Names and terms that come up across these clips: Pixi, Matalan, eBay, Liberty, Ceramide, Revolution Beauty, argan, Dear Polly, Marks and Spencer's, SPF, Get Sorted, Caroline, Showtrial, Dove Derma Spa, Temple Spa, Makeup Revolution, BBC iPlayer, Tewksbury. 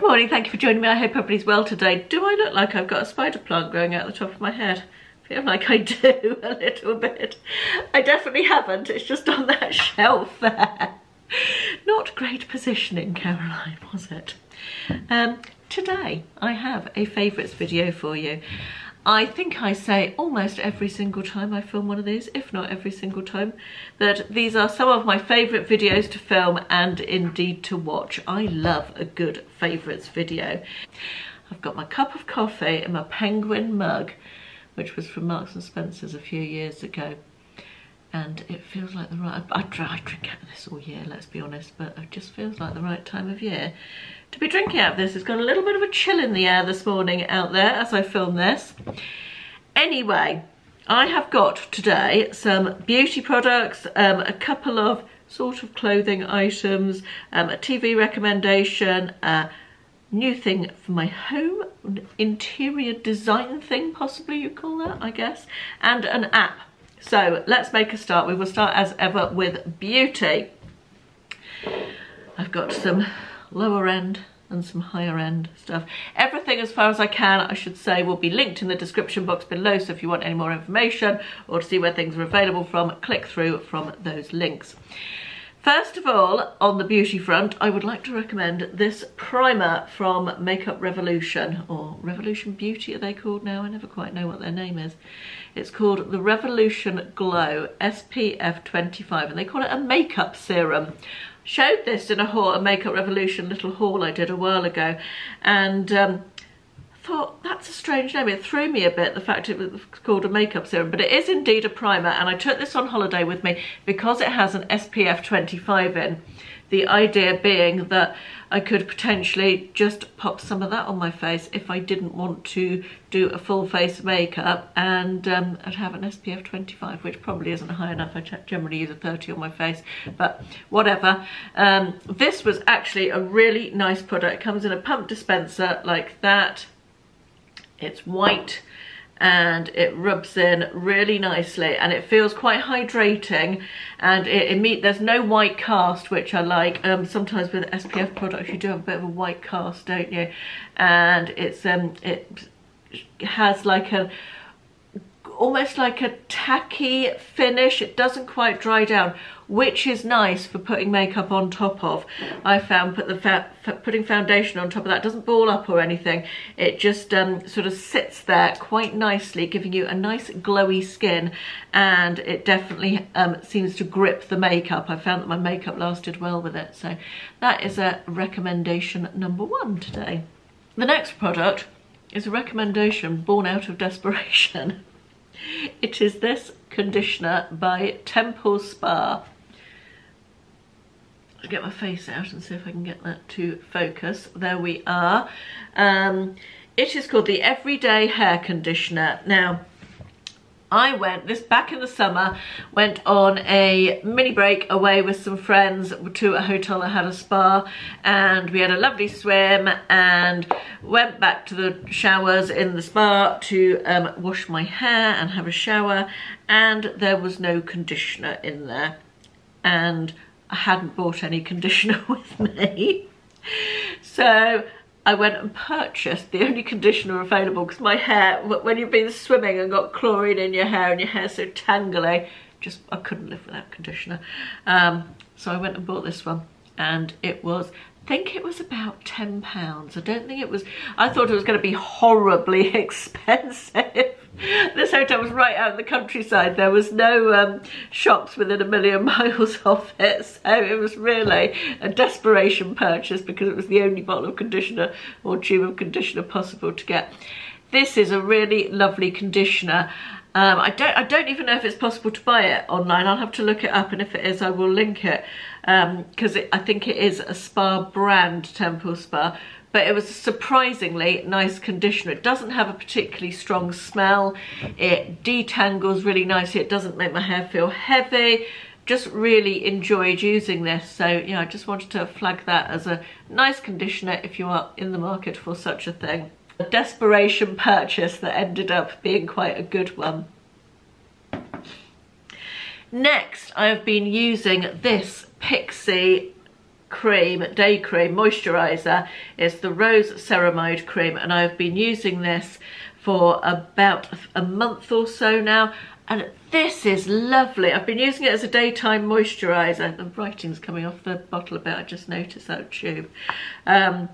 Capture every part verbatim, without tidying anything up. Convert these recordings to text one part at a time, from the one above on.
Good morning, thank you for joining me. I hope everybody's well today. Do I look like I've got a spider plant growing out the top of my head? I feel like I do, a little bit. I definitely haven't, it's just on that shelf there. Not great positioning, Caroline, was it? Um, today, I have a favourites video for you. I think I say almost every single time I film one of these, if not every single time, that these are some of my favourite videos to film and indeed to watch. I love a good favourites video. I've got my cup of coffee and my penguin mug, which was from Marks and Spencer's a few years ago. And it feels like the right, I, I drink out of this all year, let's be honest, but it just feels like the right time of year to be drinking out of this. It's got a little bit of a chill in the air this morning out there as I film this. Anyway, I have got today some beauty products, um, a couple of sort of clothing items, um, a T V recommendation, a new thing for my home, an interior design thing, possibly you call that, I guess, and an app. So let's make a start. We will start as ever with beauty. I've got some lower end and some higher end stuff. Everything as far as I can, I should say, will be linked in the description box below. So if you want any more information or to see where things are available from, click through from those links. First of all, on the beauty front, I would like to recommend this primer from Makeup Revolution, or Revolution Beauty, are they called now? I never quite know what their name is. It's called the Revolution Glow S P F twenty-five, and they call it a makeup serum. Showed this in a haul, a Makeup Revolution little haul I did a while ago, and um, thought, that's a strange name. It threw me a bit, the fact it was called a makeup serum, but it is indeed a primer, and I took this on holiday with me because it has an S P F twenty-five in. The idea being that I could potentially just pop some of that on my face if I didn't want to do a full face makeup, and um, I'd have an S P F twenty-five, which probably isn't high enough. I generally use a thirty on my face, but whatever. Um, this was actually a really nice product. It comes in a pump dispenser like that. It's white and it rubs in really nicely, and it feels quite hydrating, and it, it meet, there's no white cast, which I like. Um, sometimes with S P F products you do have a bit of a white cast, don't you? And it's um, it has like a, almost like a tacky finish. It doesn't quite dry down, which is nice for putting makeup on top of. I found put the fa putting foundation on top of that doesn't ball up or anything. It just um, sort of sits there quite nicely, giving you a nice glowy skin, and it definitely um, seems to grip the makeup. I found that my makeup lasted well with it, so that is a recommendation number one today. The next product is a recommendation born out of desperation. It is this conditioner by Temple Spa. I'll get my face out and see if I can get that to focus. There we are. Um, it is called the Everyday Hair Conditioner. Now, I went, this back in the summer, went on a mini break away with some friends to a hotel that had a spa, and we had a lovely swim and went back to the showers in the spa to um, wash my hair and have a shower, and there was no conditioner in there, and I hadn't bought any conditioner with me. So I went and purchased the only conditioner available, because my hair, when you've been swimming and got chlorine in your hair and your hair's so tangly, just I couldn't live without conditioner. Um, so I went and bought this one, and it was, I think it was about ten pounds. I don't think it was, I thought it was going to be horribly expensive. This hotel was right out in the countryside. There was no um, shops within a million miles of it, so it was really a desperation purchase because it was the only bottle of conditioner or tube of conditioner possible to get. This is a really lovely conditioner. Um, I don't, I don't even know if it's possible to buy it online. I'll have to look it up, and if it is, I will link it, because um, I think it is a spa brand, Temple Spa. But it was a surprisingly nice conditioner. It doesn't have a particularly strong smell. It detangles really nicely. It doesn't make my hair feel heavy. Just really enjoyed using this. So yeah, I just wanted to flag that as a nice conditioner if you are in the market for such a thing. A desperation purchase that ended up being quite a good one. Next, I have been using this Pixi cream, day cream moisturizer. It's the Rose Ceramide cream, and I've been using this for about a month or so now, and this is lovely. I've been using it as a daytime moisturizer. The writing's coming off the bottle a bit, I just noticed that tube. Um,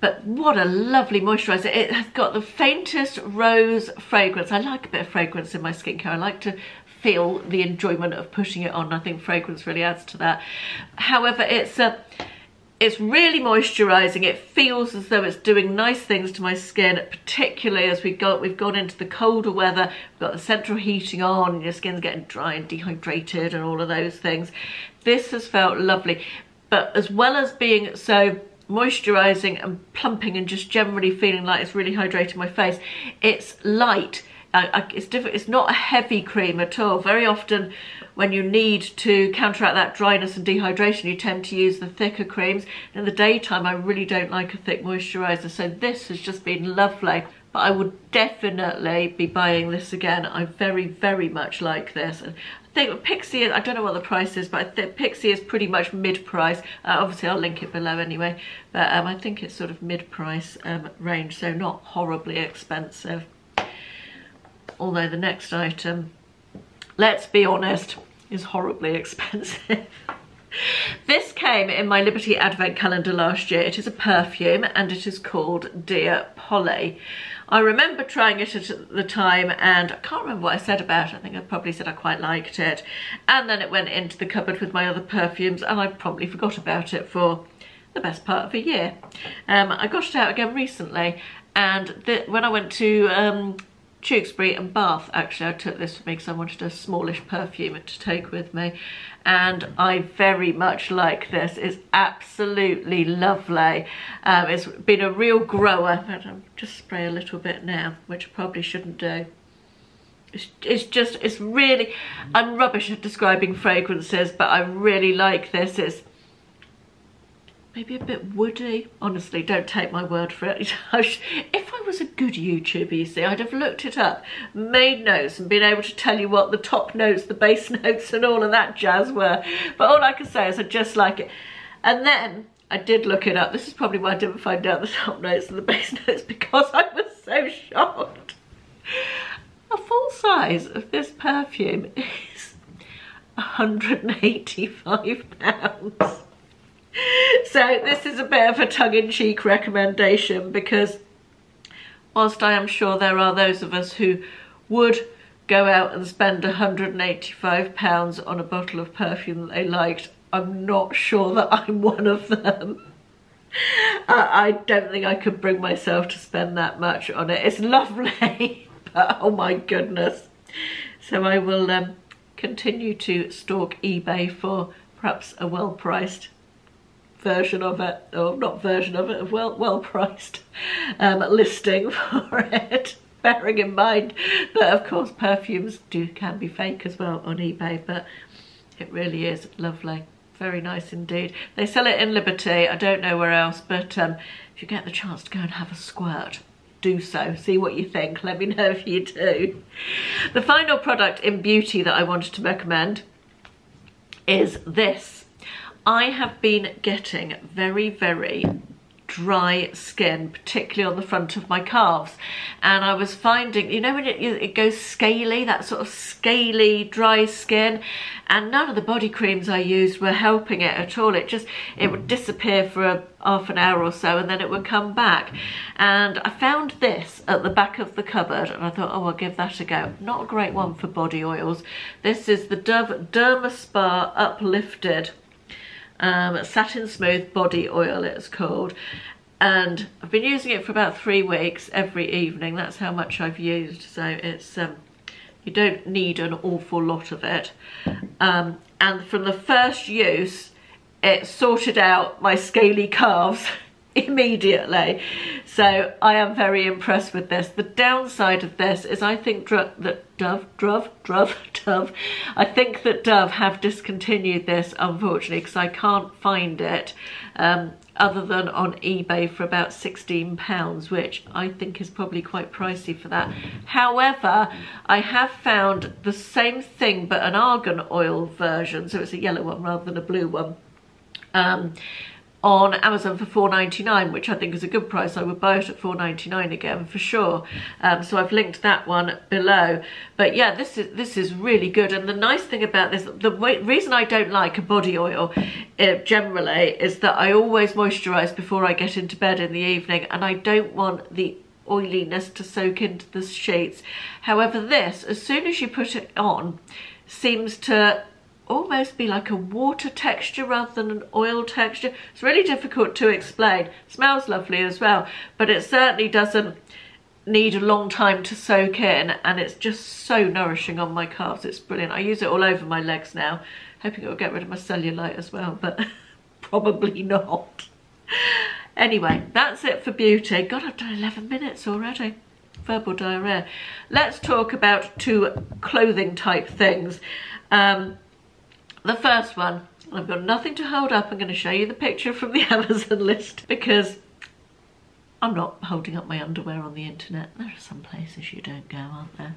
but what a lovely moisturizer. It has got the faintest rose fragrance. I like a bit of fragrance in my skincare. I like to feel the enjoyment of pushing it on. I think fragrance really adds to that. However, it's a It's really moisturising. It feels as though it's doing nice things to my skin, particularly as we got, we've gone into the colder weather, we've got the central heating on, and your skin's getting dry and dehydrated and all of those things. This has felt lovely, but as well as being so moisturising and plumping and just generally feeling like it's really hydrating my face, it's light. I, I, it's different. It's not a heavy cream at all. Very often when you need to counteract that dryness and dehydration, you tend to use the thicker creams. In the daytime, I really don't like a thick moisturiser, so this has just been lovely. But I would definitely be buying this again. I very, very much like this. And I think Pixi is, I don't know what the price is, but I think Pixi is pretty much mid-price. Uh, obviously, I'll link it below anyway. But um, I think it's sort of mid-price um, range, so not horribly expensive. Although the next item, let's be honest, is horribly expensive. This came in my Liberty Advent calendar last year. It is a perfume and it is called Dear Polly. I remember trying it at the time and I can't remember what I said about it. I think I probably said I quite liked it. And then it went into the cupboard with my other perfumes and I probably forgot about it for the best part of a year. Um, I got it out again recently, and when I went to um, Tewksbury and Bath, actually, I took this with me because I wanted a smallish perfume to take with me, and I very much like this. It's absolutely lovely. Um, it's been a real grower, and I'll just spray a little bit now, which I probably shouldn't do. It's, it's just, it's really, I'm rubbish at describing fragrances, but I really like this. It's maybe a bit woody. Honestly, don't take my word for it. If I was a good YouTuber, you see, I'd have looked it up, made notes, and been able to tell you what the top notes, the base notes, and all of that jazz were. But all I can say is I just like it. And then I did look it up. This is probably why I didn't find out the top notes and the base notes, because I was so shocked. A full size of this perfume is one hundred and eighty-five pounds. So this is a bit of a tongue-in-cheek recommendation, because whilst I am sure there are those of us who would go out and spend one hundred and eighty-five pounds on a bottle of perfume that they liked, I'm not sure that I'm one of them. I don't think I could bring myself to spend that much on it. It's lovely, but oh my goodness. So I will um, continue to stalk eBay for perhaps a well-priced version of it, or not version of it, well well priced um, listing for it, bearing in mind that of course perfumes do can be fake as well on eBay. But it really is lovely, very nice indeed. They sell it in Liberty, I don't know where else, but um, if you get the chance to go and have a squirt, do so, see what you think, let me know if you do. The final product in beauty that I wanted to recommend is this. I have been getting very, very dry skin, particularly on the front of my calves, and I was finding, you know, when it, it goes scaly, that sort of scaly dry skin, and none of the body creams I used were helping it at all. It just, it would disappear for a half an hour or so, and then it would come back. And I found this at the back of the cupboard, and I thought, oh, I'll give that a go. Not a great one for body oils. This is the Dove Derma Spa Uplifted Um, Satin Smooth Body Oil, it's called, and I've been using it for about three weeks every evening. That's how much I've used, so it's um, you don't need an awful lot of it, um, and from the first use it sorted out my scaly calves immediately, so I am very impressed with this. The downside of this is I think dr that Dove, Dove, Dove, Dove, I think that Dove have discontinued this, unfortunately, because I can't find it um, other than on eBay for about sixteen pounds, which I think is probably quite pricey for that. However, I have found the same thing but an argan oil version, so it's a yellow one rather than a blue one. Um, on Amazon for four ninety-nine, which I think is a good price. I would buy it at four ninety-nine again for sure. Um, so I've linked that one below. But yeah, this is this is really good. And the nice thing about this, the way, reason I don't like a body oil uh, generally is that I always moisturize before I get into bed in the evening, and I don't want the oiliness to soak into the sheets. However, this, as soon as you put it on, seems to almost be like a water texture rather than an oil texture. It's really difficult to explain. It smells lovely as well, but it certainly doesn't need a long time to soak in, and it's just so nourishing on my calves. It's brilliant. I use it all over my legs now, hoping it will get rid of my cellulite as well, but probably not. Anyway, that's it for beauty. God, I've done eleven minutes already. Verbal diarrhea. Let's talk about two clothing type things. Um, The first one, I've got nothing to hold up. I'm going to show you the picture from the Amazon list because I'm not holding up my underwear on the internet. There are some places you don't go, aren't there?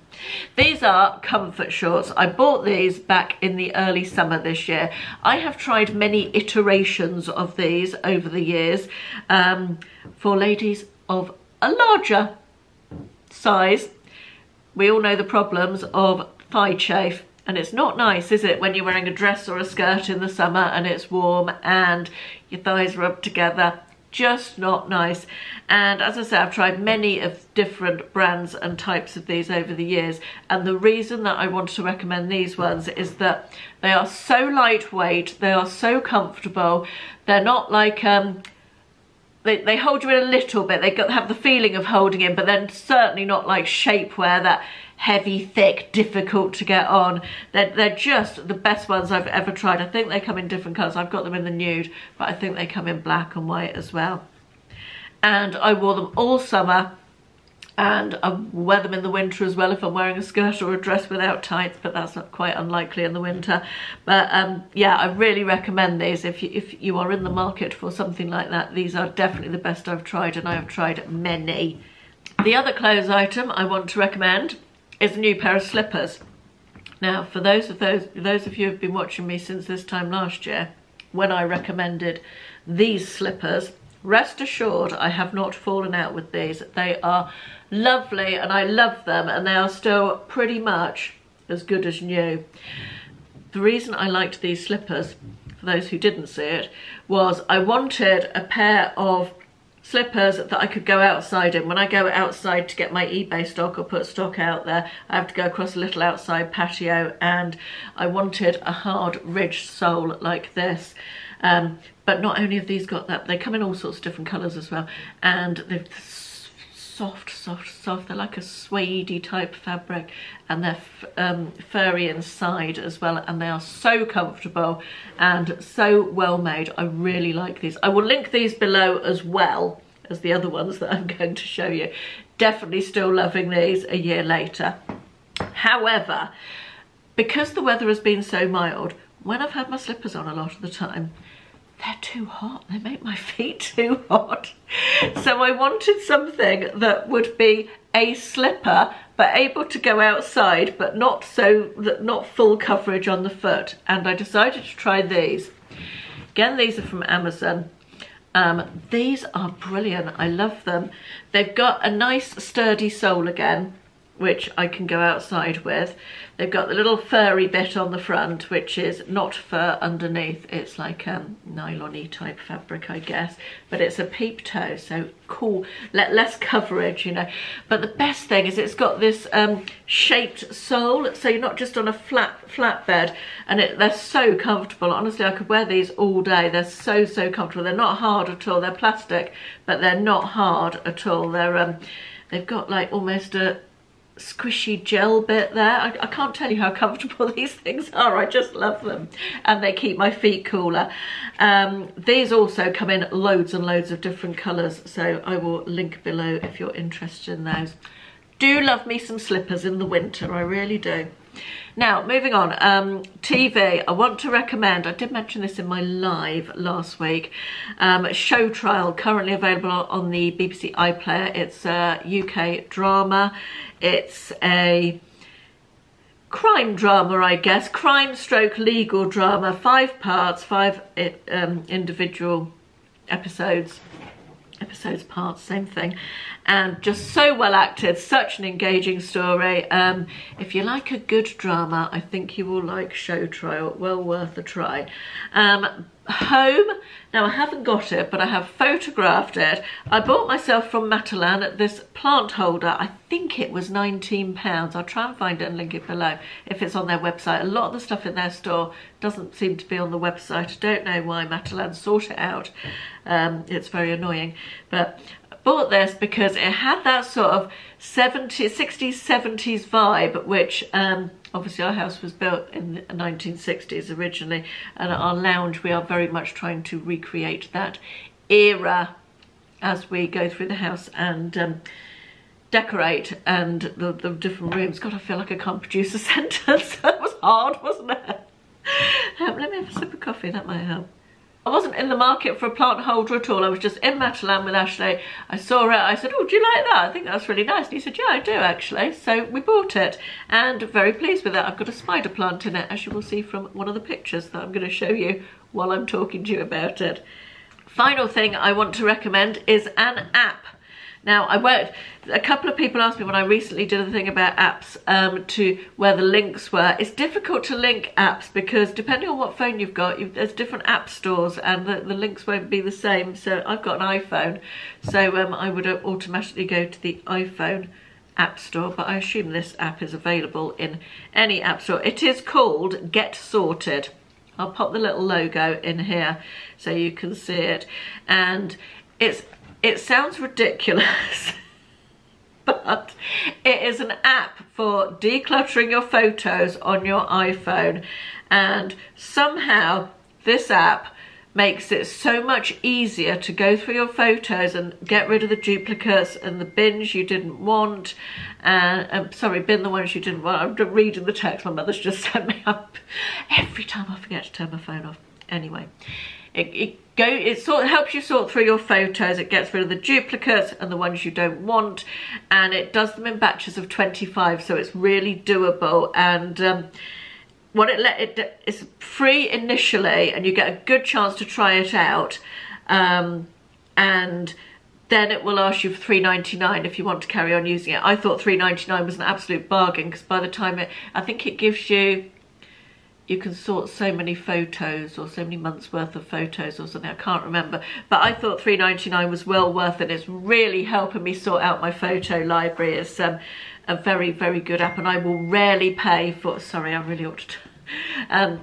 These are comfort shorts. I bought these back in the early summer this year. I have tried many iterations of these over the years um, for ladies of a larger size. We all know the problems of thigh chafe. And it's not nice, is it, when you're wearing a dress or a skirt in the summer and it's warm and your thighs rub together. Just not nice. And as I say, I've tried many of different brands and types of these over the years. And the reason that I wanted to recommend these ones is that they are so lightweight, they are so comfortable, they're not like... um. They, they hold you in a little bit. They got, have the feeling of holding in, but then certainly not like shapewear, that heavy, thick, difficult to get on. They're, they're just the best ones I've ever tried. I think they come in different colours. I've got them in the nude, but I think they come in black and white as well. And I wore them all summer, and I wear them in the winter as well if I'm wearing a skirt or a dress without tights, but that's not quite unlikely in the winter. But um, yeah, I really recommend these. If you, if you are in the market for something like that, these are definitely the best I've tried, and I have tried many. The other clothes item I want to recommend is a new pair of slippers. Now, for those of, those, those of you who have been watching me since this time last year, when I recommended these slippers, rest assured, I have not fallen out with these. They are lovely and I love them, and they are still pretty much as good as new. The reason I liked these slippers, for those who didn't see it, was I wanted a pair of slippers that I could go outside in. When I go outside to get my eBay stock or put stock out there, I have to go across a little outside patio, and I wanted a hard ridge sole like this. Um, but not only have these got that, they come in all sorts of different colours as well, and they're soft, soft, soft. They're like a suede-y type fabric, and they're f um, furry inside as well, and they are so comfortable and so well made. I really like these. I will link these below as well as the other ones that I'm going to show you. Definitely still loving these a year later. However, because the weather has been so mild, when I've had my slippers on a lot of the time, they're too hot. They make my feet too hot. So I wanted something that would be a slipper, but able to go outside, but not so, not full coverage on the foot. And I decided to try these. Again, these are from Amazon. Um, these are brilliant. I love them. They've got a nice sturdy sole again, which I can go outside with. They've got the little furry bit on the front, which is not fur underneath. It's like a um, nylon-y type fabric, I guess, but it's a peep toe, so cool, let less coverage, you know. But the best thing is it's got this um, shaped sole, so you're not just on a flat flat bed, and it, they're so comfortable. Honestly, I could wear these all day. They're so, so comfortable. They're not hard at all. They're plastic, but they're not hard at all. They're um, they've got like almost a squishy gel bit there. I, I can't tell you how comfortable these things are. I just love them, and they keep my feet cooler. Um, these also come in loads and loads of different colours, so I will link below if you're interested in those. Do love me some slippers in the winter, I really do. Now, moving on, um, T V, I want to recommend, I did mention this in my live last week, um, Show Trial, currently available on the B B C iPlayer. It's a U K drama. It's a crime drama, I guess, crime stroke legal drama, five parts, five um, individual episodes, episodes, parts, same thing. And just so well acted, such an engaging story. Um, if you like a good drama, I think you will like Show Trial, well worth a try. Um, home, now I haven't got it, but I have photographed it. I bought myself from Matalan this plant holder. I think it was nineteen pounds. I'll try and find it and link it below if it's on their website. A lot of the stuff in their store doesn't seem to be on the website. I don't know why Matalan sort it out. Um, it's very annoying, but I bought this because it had that sort of seventies, sixties, seventies vibe, which um, obviously our house was built in the nineteen sixties originally, and at our lounge we are very much trying to recreate that era as we go through the house and um, decorate and the, the different rooms. God, I feel like I can't produce a sentence. That was hard, wasn't it? Um, let me have a sip of coffee, that might help. I wasn't in the market for a plant holder at all. I was just in Matalan with Ashley. I saw it, I said, oh, do you like that? I think that's really nice. And he said, yeah, I do actually. So we bought it and very pleased with it. I've got a spider plant in it, as you will see from one of the pictures that I'm going to show you while I'm talking to you about it. Final thing I want to recommend is an app. Now, I worked, a couple of people asked me when I recently did a thing about apps um, to where the links were. It's difficult to link apps because depending on what phone you've got, you've, there's different app stores and the, the links won't be the same. So I've got an iPhone, so um, I would automatically go to the iPhone app store, but I assume this app is available in any app store. It is called Get Sorted. I'll pop the little logo in here so you can see it. And it's... It sounds ridiculous, but it is an app for decluttering your photos on your iPhone. And somehow this app makes it so much easier to go through your photos and get rid of the duplicates and the bins you didn't want. And uh, sorry, bin the ones you didn't want. I'm reading the text my mother's just sent me up. Every time I forget to turn my phone off. Anyway. It, it, go, it sort, helps you sort through your photos, it gets rid of the duplicates and the ones you don't want, and it does them in batches of twenty-five, so it's really doable. And um, what it let it it's free initially, and you get a good chance to try it out, um, and then it will ask you for three ninety-nine if you want to carry on using it. I thought three ninety-nine was an absolute bargain, because by the time it, I think it gives you, you can sort so many photos or so many months worth of photos or something, I can't remember, but I thought three ninety-nine was well worth it. It's really helping me sort out my photo library. It's um, a very, very good app, and I will rarely pay for, sorry, I really ought to, um,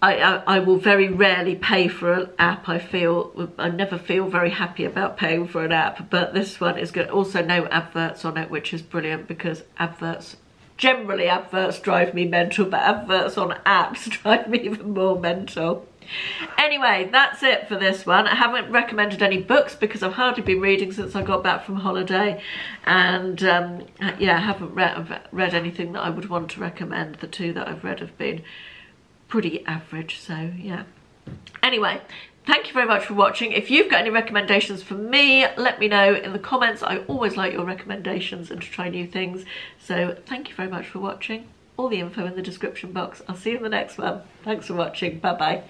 I, I, I will very rarely pay for an app. I feel, I never feel very happy about paying for an app, but this one is good. Also no adverts on it, which is brilliant, because adverts, generally adverts drive me mental, but adverts on apps drive me even more mental. Anyway, that's it for this one. I haven't recommended any books because I've hardly been reading since I got back from holiday, and um, yeah, I haven't re read anything that I would want to recommend. The two that I've read have been pretty average, so yeah. Anyway, thank you very much for watching. If you've got any recommendations for me, let me know in the comments. I always like your recommendations and to try new things. So thank you very much for watching. All the info in the description box. I'll see you in the next one. Thanks for watching. Bye-bye.